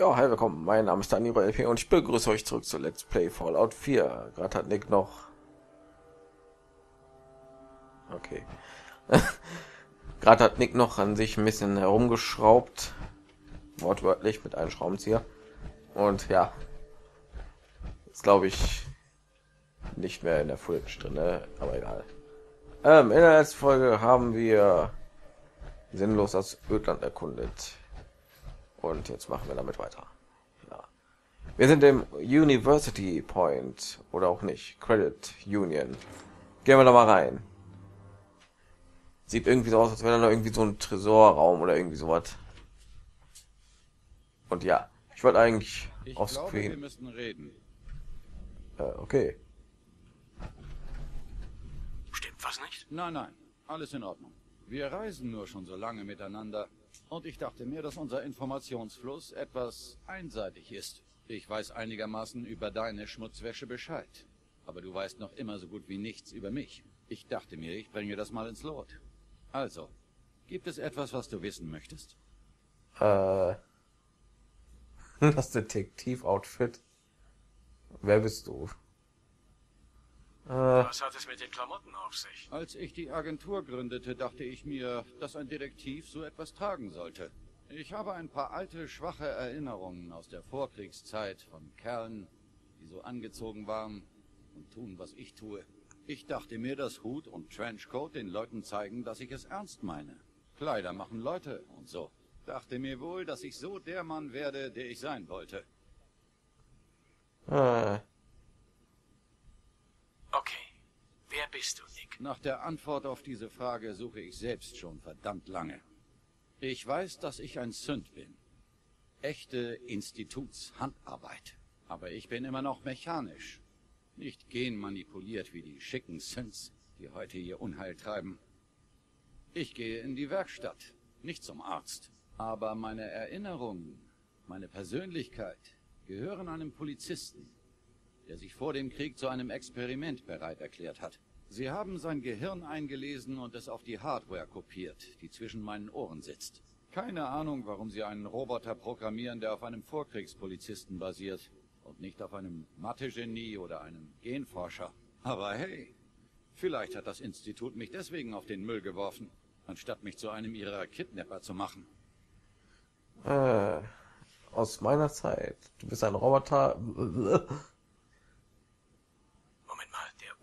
Ja, hi, willkommen. Mein Name ist Daniel LP und ich begrüße euch zurück zu Let's Play Fallout 4. Gerade hat Nick noch... Okay. Gerade hat Nick noch an sich ein bisschen herumgeschraubt. Wortwörtlich mit einem Schraubenzieher. Und ja, ist glaube ich nicht mehr in der Footage drin, ne? Aber egal. In der letzten Folge haben wir sinnlos das Ödland erkundet. Und jetzt machen wir damit weiter. Ja. Wir sind im University Point oder auch nicht. Credit Union. Gehen wir da mal rein. Sieht irgendwie so aus, als wäre da irgendwie so ein Tresorraum oder irgendwie sowas. Und ja, ich wollte eigentlich aufs Queen. Wir müssen reden. Okay. Stimmt was nicht? Nein, nein. Alles in Ordnung. Wir reisen nur schon so lange miteinander. Und ich dachte mir, dass unser Informationsfluss etwas einseitig ist. Ich weiß einigermaßen über deine Schmutzwäsche Bescheid. Aber du weißt noch immer so gut wie nichts über mich. Ich dachte mir, ich bringe das mal ins Lot. Also, gibt es etwas, was du wissen möchtest? Das Detektiv-Outfit. Wer bist du? Was hat es mit den Klamotten auf sich? Als ich die Agentur gründete, dachte ich mir, dass ein Detektiv so etwas tragen sollte. Ich habe ein paar alte, schwache Erinnerungen aus der Vorkriegszeit von Kerlen, die so angezogen waren und tun, was ich tue. Ich dachte mir, dass Hut und Trenchcoat den Leuten zeigen, dass ich es ernst meine. Kleider machen Leute und so. Dachte mir wohl, dass ich so der Mann werde, der ich sein wollte. Okay. Wer bist du, Nick? Nach der Antwort auf diese Frage suche ich selbst schon verdammt lange. Ich weiß, dass ich ein Synth bin. Echte Institutshandarbeit. Aber ich bin immer noch mechanisch. Nicht genmanipuliert wie die schicken Synths, die heute ihr Unheil treiben. Ich gehe in die Werkstatt, nicht zum Arzt. Aber meine Erinnerungen, meine Persönlichkeit gehören einem Polizisten, der sich vor dem Krieg zu einem Experiment bereit erklärt hat. Sie haben sein Gehirn eingelesen und es auf die Hardware kopiert, die zwischen meinen Ohren sitzt. Keine Ahnung, warum sie einen Roboter programmieren, der auf einem Vorkriegspolizisten basiert und nicht auf einem Mathe-Genie oder einem Genforscher. Aber hey, vielleicht hat das Institut mich deswegen auf den Müll geworfen, anstatt mich zu einem ihrer Kidnapper zu machen. Aus meiner Zeit. Du bist ein Roboter...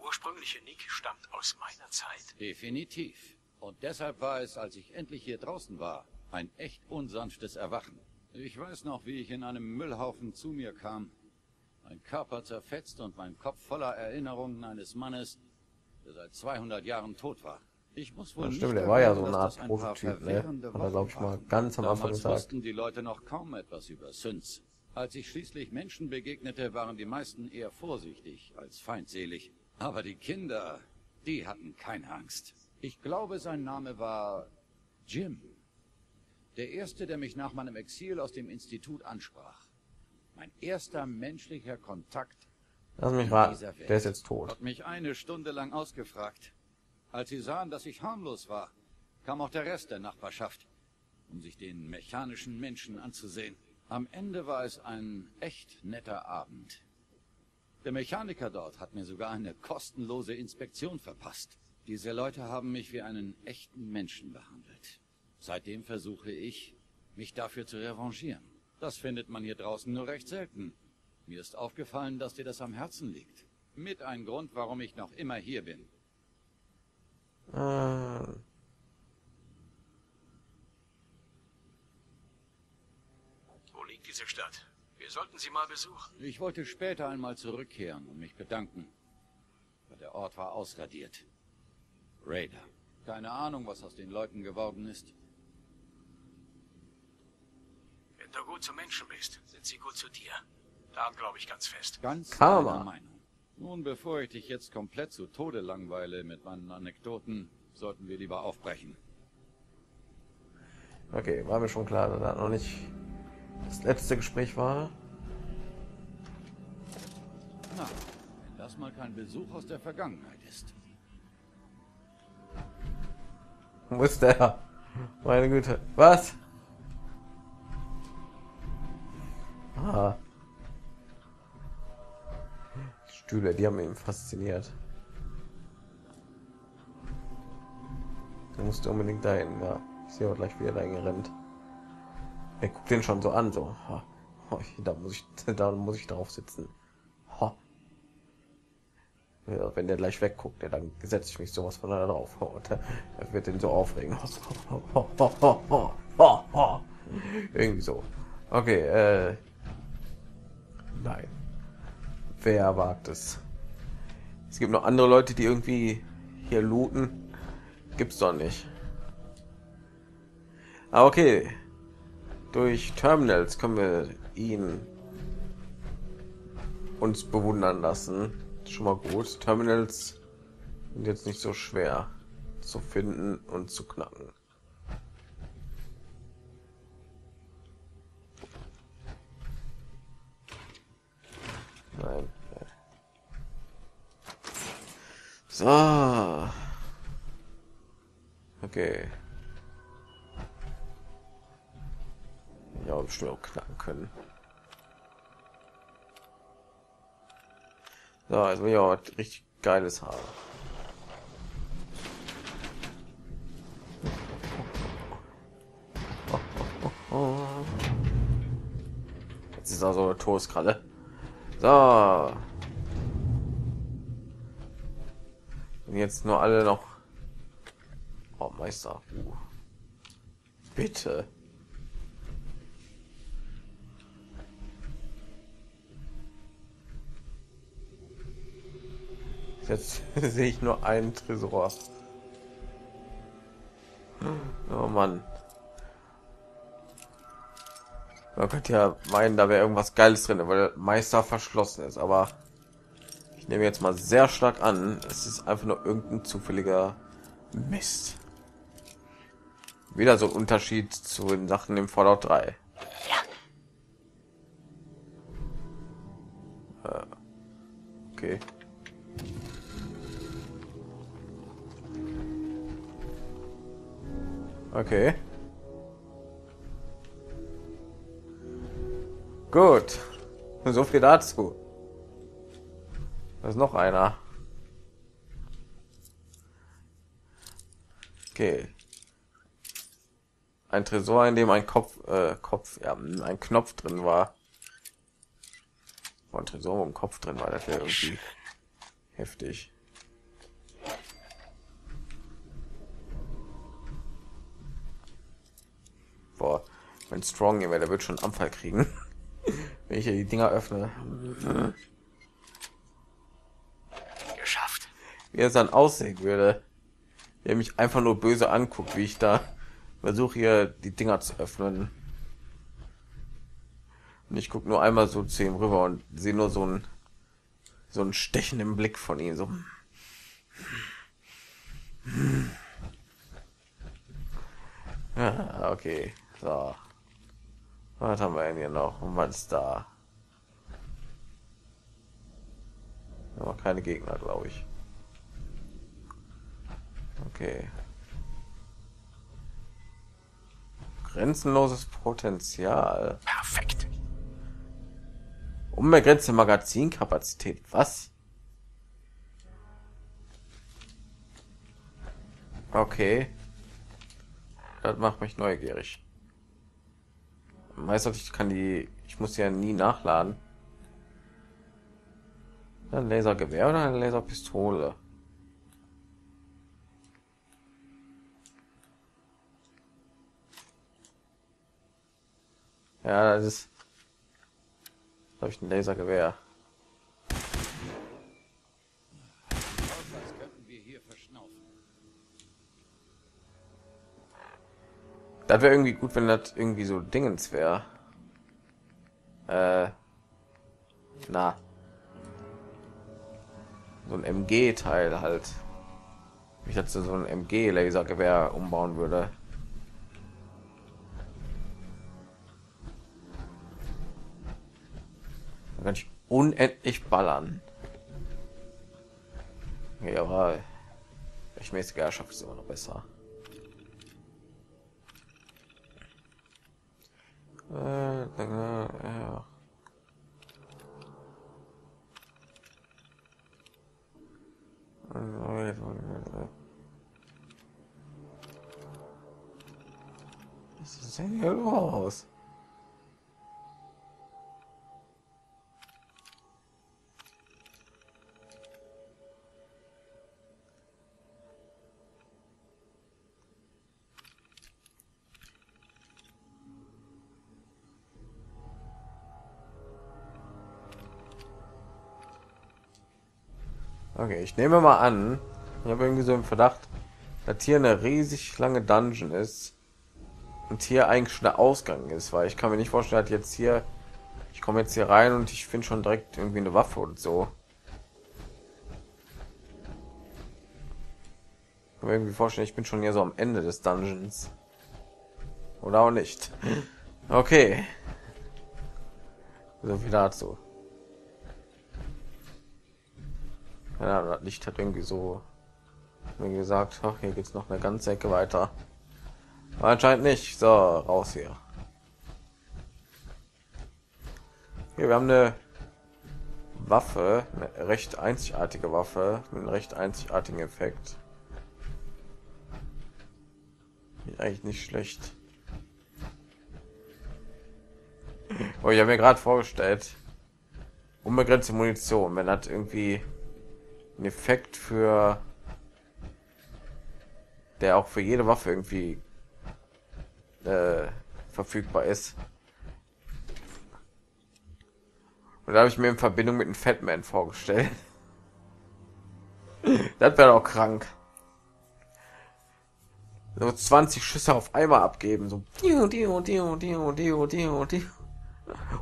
Ursprüngliche Nick stammt aus meiner Zeit. Definitiv. Und deshalb war es, als ich endlich hier draußen war, ein echt unsanftes Erwachen. Ich weiß noch, wie ich in einem Müllhaufen zu mir kam. Mein Körper zerfetzt und mein Kopf voller Erinnerungen eines Mannes, der seit 200 Jahren tot war. Ich muss wohl ja, stimmt, nicht der war ja so eine Art Prototyp, ne? Oder glaube ich mal ganz am Anfang gesagt. Damals wussten die Leute noch kaum etwas über Synths. Als ich schließlich Menschen begegnete, waren die meisten eher vorsichtig als feindselig. Aber die Kinder, die hatten keine Angst. Ich glaube, sein Name war Jim. Der erste, der mich nach meinem Exil aus dem Institut ansprach. Mein erster menschlicher Kontakt. Lass mich raten, der ist jetzt tot. Hat mich eine Stunde lang ausgefragt. Als sie sahen, dass ich harmlos war, kam auch der Rest der Nachbarschaft, um sich den mechanischen Menschen anzusehen. Am Ende war es ein echt netter Abend. Der Mechaniker dort hat mir sogar eine kostenlose Inspektion verpasst. Diese Leute haben mich wie einen echten Menschen behandelt. Seitdem versuche ich, mich dafür zu revanchieren. Das findet man hier draußen nur recht selten. Mir ist aufgefallen, dass dir das am Herzen liegt. Mit ein Grund, warum ich noch immer hier bin. Wo liegt diese Stadt? Wir sollten sie mal besuchen. Ich wollte später einmal zurückkehren und mich bedanken. Aber der Ort war ausradiert. Raider. Keine Ahnung, was aus den Leuten geworden ist. Wenn du gut zu Menschen bist, sind sie gut zu dir. Daran glaube ich ganz fest. Ganz meiner Meinung. Nun, bevor ich dich jetzt komplett zu Tode langweile mit meinen Anekdoten, sollten wir lieber aufbrechen. Okay, war mir schon klar, dass da noch nicht... Das letzte Gespräch war. Na, wenn das mal kein Besuch aus der Vergangenheit ist. Wo ist der? Meine Güte. Was? Stühle, die haben ihn fasziniert. Da musst du unbedingt dahin, ja. Ich sehe auch gleich wieder dahin gerannt. Er guckt den schon so an, so. Da muss ich drauf sitzen. Ja, wenn der gleich wegguckt, ja, dann setze ich mich sowas von da drauf. Er wird den so aufregen. Irgendwie so. Okay, nein. Wer wagt es? Es gibt noch andere Leute, die irgendwie hier looten. Gibt's doch nicht. Ah, okay. Durch Terminals können wir ihn uns bewundern lassen. Schon mal gut. Terminals sind jetzt nicht so schwer zu finden und zu knacken. Nein. So. Okay. Ja, bestimmt auch knacken können. So, also ja, richtig geiles Haar. Jetzt ist also eine Toastkralle. So. Und jetzt nur alle noch. Oh, Meister. Bitte. Jetzt sehe ich nur einen Tresor. Oh Mann. Man könnte ja meinen, da wäre irgendwas Geiles drin, weil der Meister verschlossen ist. Aber ich nehme jetzt mal sehr stark an, es ist einfach nur irgendein zufälliger Mist. Wieder so ein Unterschied zu den Sachen im Fallout 3. Okay. Okay. Gut. So viel dazu. Da ist noch einer. Okay. Ein Tresor, in dem ein Knopf drin war. Ein Tresor, wo ein Kopf drin war, das wäre irgendwie heftig. Boah, wenn Strong wäre, der wird schon einen Anfall kriegen, wenn ich hier die Dinger öffne. Geschafft. Wie es dann aussehen würde, der mich einfach nur böse anguckt, wie ich da versuche, hier die Dinger zu öffnen. Und ich gucke nur einmal so zu ihm rüber und sehe nur so einen stechenden Blick von ihm. So. Ja, okay. So. Was haben wir denn hier noch? Und was ist da? Aber keine Gegner, glaube ich. Okay. Grenzenloses Potenzial. Perfekt. Unbegrenzte Magazinkapazität. Was? Okay. Das macht mich neugierig. Meister, ich muss ja nie nachladen. Ein Lasergewehr oder eine Laserpistole? Ja, das ist, glaube ich, ein Lasergewehr. Das wäre irgendwie gut, wenn das irgendwie so Dingens wäre. Na. So ein MG-Teil halt. Wenn ich jetzt so ein MG-Lasergewehr umbauen würde. Dann kann ich unendlich ballern. Ja, aber rechtmäßige Herrschaft ist immer noch besser. Ja. Daniel raus. Okay, ich nehme mal an, ich habe irgendwie so im Verdacht, dass hier eine riesig lange Dungeon ist und hier eigentlich schon der Ausgang ist, weil ich kann mir nicht vorstellen, dass jetzt hier, ich komme jetzt hier rein und ich finde schon direkt irgendwie eine Waffe und so. Ich kann mir irgendwie vorstellen, ich bin schon hier so am Ende des Dungeons. Oder auch nicht. Okay. So viel dazu. Ja, das Licht hat irgendwie so mir gesagt, ach, hier geht's noch eine ganze Ecke weiter. Aber anscheinend nicht. So, raus hier. Hier, wir haben eine Waffe, eine recht einzigartige Waffe, mit einem recht einzigartigen Effekt. Ist eigentlich nicht schlecht. Oh, ich habe mir gerade vorgestellt, unbegrenzte Munition, wenn das irgendwie ein Effekt für der auch für jede Waffe irgendwie verfügbar ist. Und da habe ich mir in Verbindung mit einem Fat Man vorgestellt. Das wäre auch krank. So 20 Schüsse auf einmal abgeben, so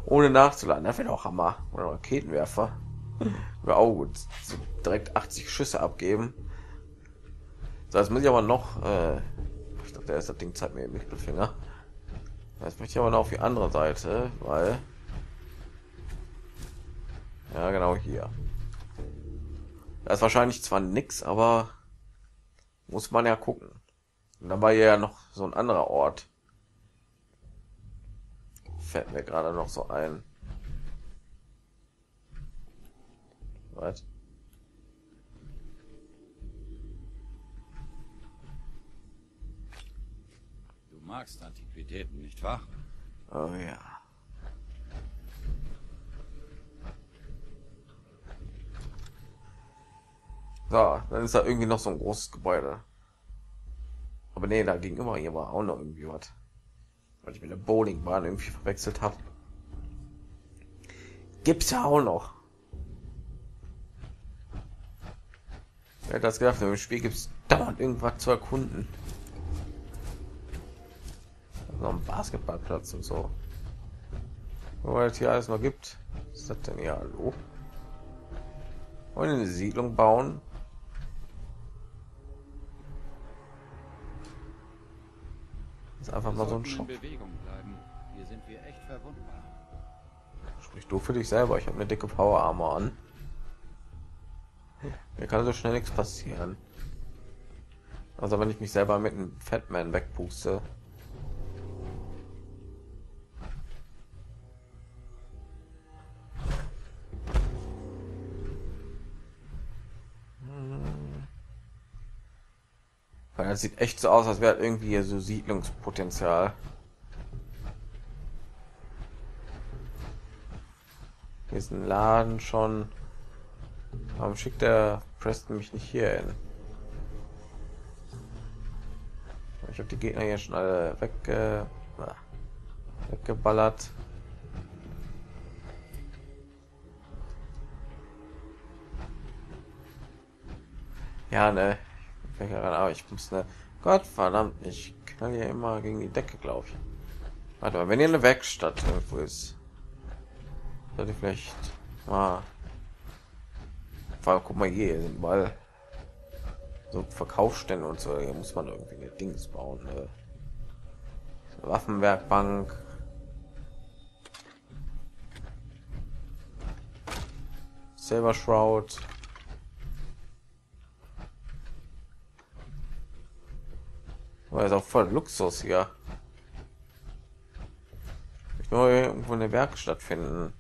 ohne nachzuladen. Das wäre auch Hammer. Oder Raketenwerfer. Wäre auch gut. So direkt 80 Schüsse abgeben. So, jetzt muss ich aber noch ich glaube, der erste Ding zeigt mir den Mittelfinger. Jetzt möchte ich aber noch auf die andere Seite, weil ja genau hier. Das ist wahrscheinlich zwar nix, aber muss man ja gucken. Und dann war hier ja noch so ein anderer Ort. Fällt mir gerade noch so ein. Was? Du magst Antiquitäten, nicht wahr? Oh ja. So, dann ist da irgendwie noch so ein großes Gebäude. Aber nee, da gegenüber hier war auch noch irgendwie was. Weil ich mit der Bowlingbahn irgendwie verwechselt habe. Gibt's ja auch noch. Ja, das gedacht, im Spiel gibt es dauernd irgendwas zu erkunden. Also am Basketballplatz und so. Weil es hier alles noch gibt. Was ist das denn hier? Hallo? Wollen eine Siedlung bauen? Ist einfach mal so ein Schock. Sprich du für dich selber. Ich habe eine dicke Power Armor an. Mir kann so schnell nichts passieren. Also wenn ich mich selber mit einem Fat Man wegpuste. Weil das sieht echt so aus, als wäre irgendwie hier so Siedlungspotenzial. Hier ist ein Laden schon. Warum schickt der Preston mich nicht hier hin? Ich habe die Gegner hier schon alle weggeballert. Ja, ne. Aber ich muss ne. Gott verdammt, ich knall hier immer gegen die Decke, glaube ich. Warte mal, wenn hier eine Werkstatt irgendwo ist, sollte ich vielleicht mal. Guck mal, hier sind mal so Verkaufsstände und so. Hier muss man irgendwie eine Dings bauen, ne? Eine Waffenwerkbank. Silver Shroud. Oh, ist auch voll Luxus hier. Ich muss irgendwo eine Werkstatt finden.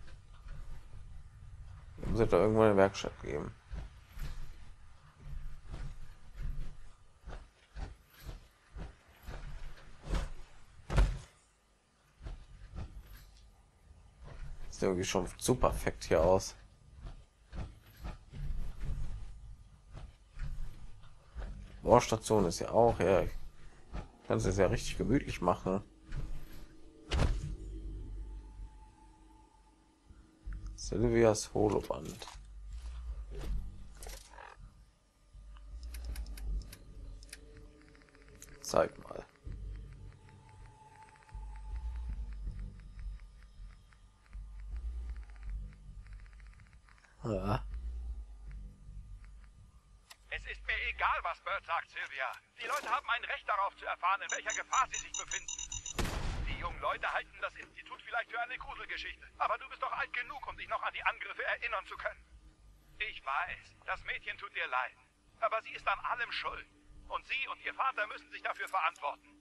Muss es da irgendwo eine Werkstatt geben. Sieht irgendwie schon so perfekt hier aus. Bohrstation ist ja auch, ja. Kannst es ja richtig gemütlich machen. Silvia's Holoband. Zeig mal. Ja. Es ist mir egal, was Bird sagt, Silvia. Die Leute haben ein Recht darauf zu erfahren, in welcher Gefahr sie sich befinden. Die jungen Leute halten das Institut vielleicht für eine Gruselgeschichte, aber du bist doch alt genug, um dich noch an die Angriffe erinnern zu können. Ich weiß, das Mädchen tut dir leid, aber sie ist an allem schuld. Und sie und ihr Vater müssen sich dafür verantworten.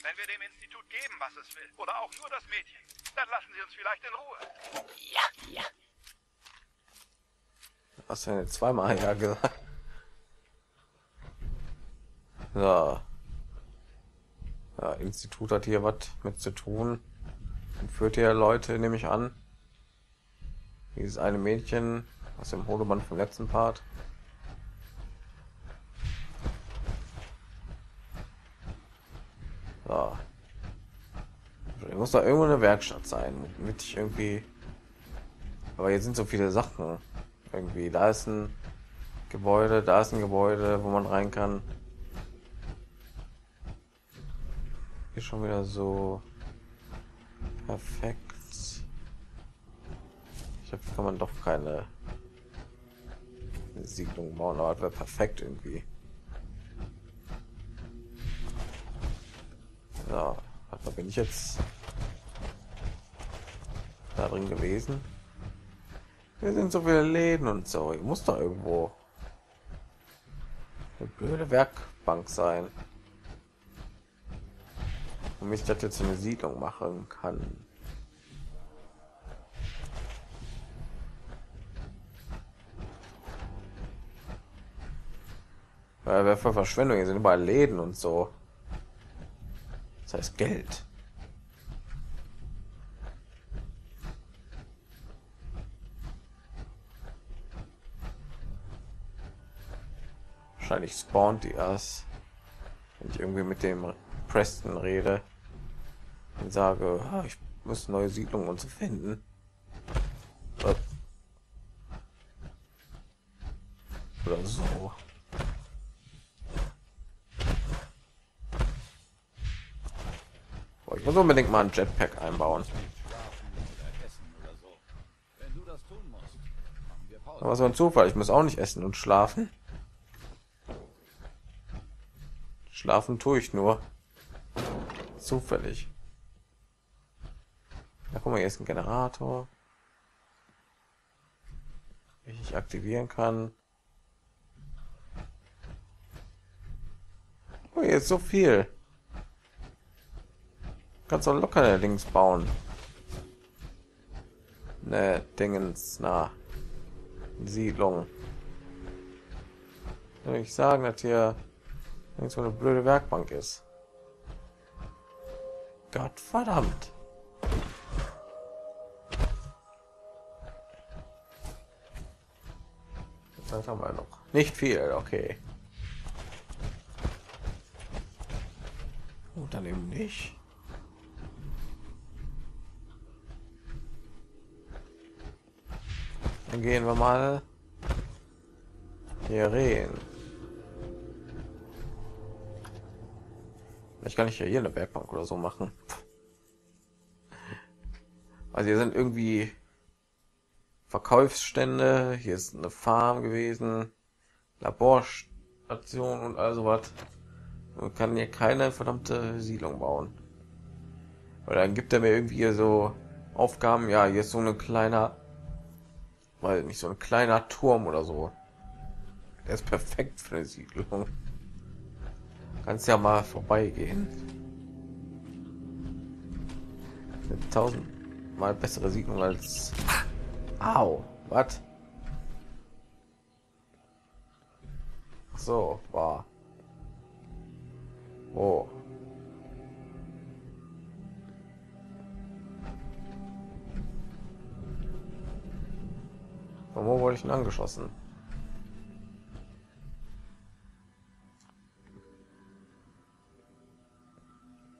Wenn wir dem Institut geben, was es will, oder auch nur das Mädchen, dann lassen sie uns vielleicht in Ruhe. Ja, ja. Hast du denn jetzt zweimal ja gesagt? So. Ja, Institut hat hier was mit zu tun. Entführt hier Leute, nehme ich an. Dieses eine Mädchen aus dem Holoband vom letzten Part. So. Ich muss da irgendwo eine Werkstatt sein, damit ich irgendwie... Aber hier sind so viele Sachen. Irgendwie, da ist ein Gebäude, wo man rein kann. Hier schon wieder so perfekt. Ich glaube, kann man doch keine Siedlung bauen, aber das wäre perfekt irgendwie. Ja, da bin ich jetzt da drin gewesen. Wir sind so viele Läden und so. Ich muss da irgendwo eine blöde Werkbank sein, und ich das jetzt eine Siedlung machen kann. Weil wir für Verschwendung, hier sind überall Läden und so. Das heißt Geld. Wahrscheinlich spawnt die erst, wenn ich irgendwie mit dem Preston rede und sage, ah, ich muss neue Siedlungen und so finden. Oder so. Boah, ich muss unbedingt mal ein Jetpack einbauen. Aber so ein Zufall, ich muss auch nicht essen und schlafen. Schlafen tue ich nur zufällig. Da guck mal, hier ist ein Generator, den ich aktivieren kann. Oh, hier ist so viel. Kannst du locker da links bauen. Ne, Dingens, na, Siedlung. Würde ich sagen, dass hier so eine blöde Werkbank ist. Gott verdammt. Zeit haben wir noch. Nicht viel, okay. Und dann eben nicht. Dann gehen wir mal hier rein. Ich kann nicht hier eine Werkbank oder so machen. Also hier sind irgendwie Verkaufsstände, hier ist eine Farm gewesen, Laborstation und also was. Man kann hier keine verdammte Siedlung bauen. Weil dann gibt er mir irgendwie so Aufgaben, ja, hier ist so ein kleiner, weil nicht so ein kleiner Turm oder so. Der ist perfekt für eine Siedlung. Kannst ja mal vorbeigehen. 1000 mal bessere Siedlung als... Au, was? So, war. Oh. Von wo wurde ich denn angeschossen?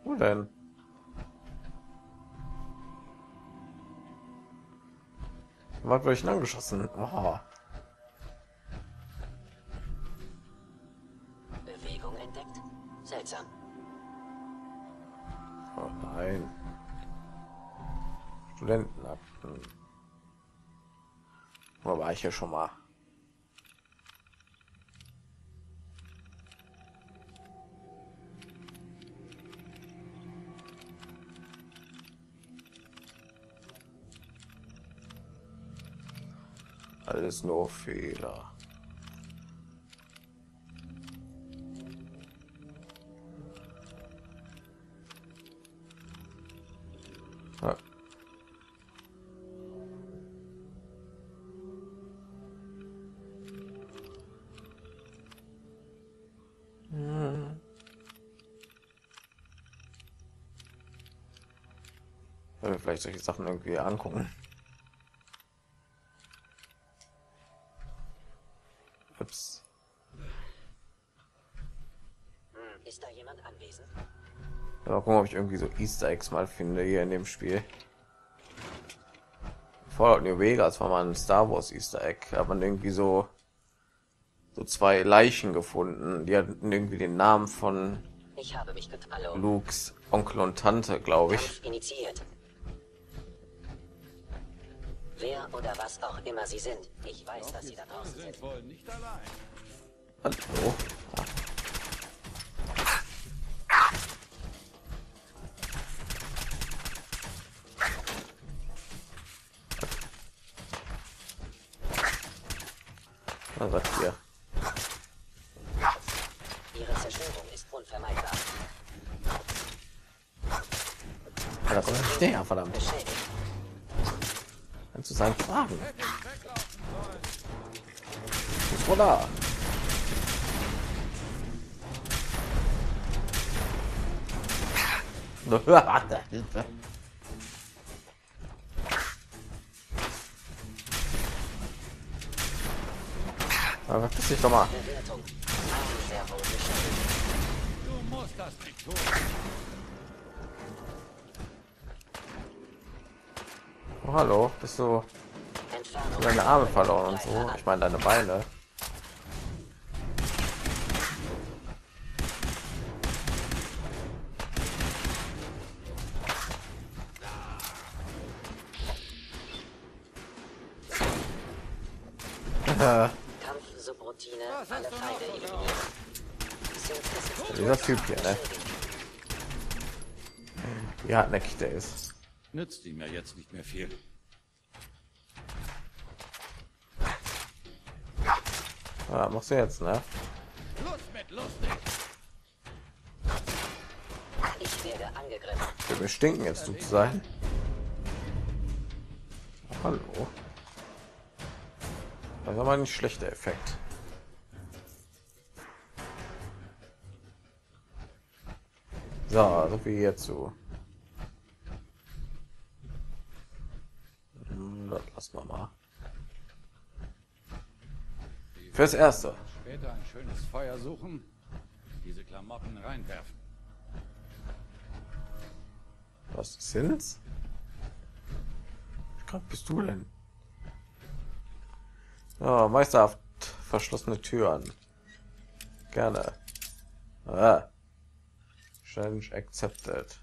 Wo denn? Was wurde ich denn angeschossen? Oh. Bewegung entdeckt. Seltsam. Oh nein. Studentenakten. Wo war ich ja schon mal? Alles nur Fehler. Ah. Wenn wir vielleicht solche Sachen irgendwie angucken. Ups. Ist da jemand anwesend? Ja, mal gucken, ob ich irgendwie so Easter Eggs mal finde hier in dem Spiel. Fallout New Vegas war mal ein Star Wars Easter Egg. Da hat man irgendwie so zwei Leichen gefunden. Die hatten irgendwie den Namen von Lukes Onkel und Tante, glaube ich. Initiiert. Wer oder was auch immer sie sind. Ich weiß, dass sie da draußen sind. Wollen nicht allein. Hallo. Was sagt ihr? Ihre Zerstörung ist unvermeidbar. Ja, da kommt ich nicht näher, verdammt. Zu seinen Fragen. Oder? Aber verpiss dich doch mal. Du musst das nicht tun. Oh, hallo, bist du deine Arme verloren und so? Ich meine deine Beine. Kampfsubroutine, alle Feinde eliminieren. Dieser Typ hier, ne? Wie hartnäckig der ist. Nützt ihm ja jetzt nicht mehr viel. Ah, machst du jetzt, ne? Los mit lustig. Ich werde angegriffen. Wir stinken jetzt zu sein. Hallo. Das war mal ein schlechter Effekt. So, so viel hierzu. Lass mal. Fürs Erste. Später ein schönes Feuer suchen, diese Klamotten reinwerfen. Was sind's? Wie krank bist du denn? Oh, meisterhaft verschlossene Türen. Gerne. Ah. Challenge accepted.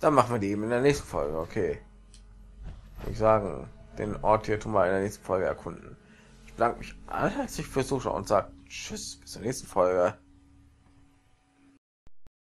Dann machen wir die eben in der nächsten Folge, okay. Ich sagen, den Ort hier tun wir in der nächsten Folge erkunden. Ich bedanke mich herzlich fürs Zuschauen und sage tschüss, bis zur nächsten Folge.